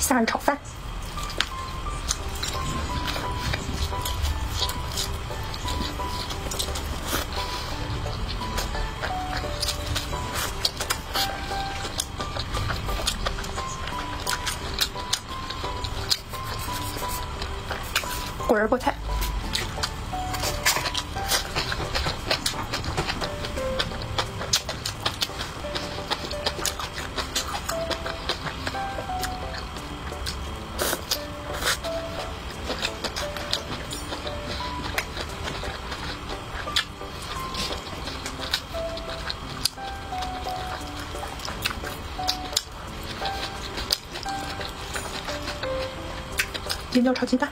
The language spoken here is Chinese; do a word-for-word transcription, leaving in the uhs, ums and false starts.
虾仁炒饭。果仁菠菜。 尖椒炒鸡蛋。